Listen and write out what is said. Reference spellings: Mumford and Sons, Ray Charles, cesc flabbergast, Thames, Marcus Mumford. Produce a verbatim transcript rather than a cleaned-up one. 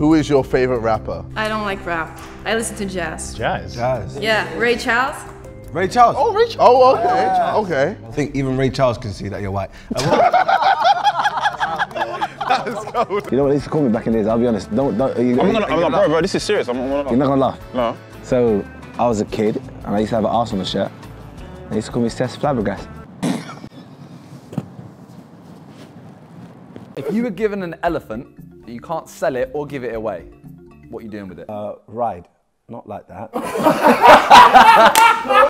Who is your favorite rapper? I don't like rap. I listen to jazz. Jazz? Jazz. Yeah, Ray Charles. Ray Charles. Oh, Ray Charles. Oh, okay. Yeah. Okay. I think even Ray Charles can see that you're white. That was cold. You know what they used to call me back in the days? I'll be honest. Don't, don't. Are you, I'm not, I'm not, bro, bro. This is serious. I'm not. You're not gonna laugh. No. So I was a kid and I used to have an Arsenal shirt. They used to call me Cesc Flabbergast. If you were given an elephant, you can't sell it or give it away, what are you doing with it? Uh, ride. Not like that.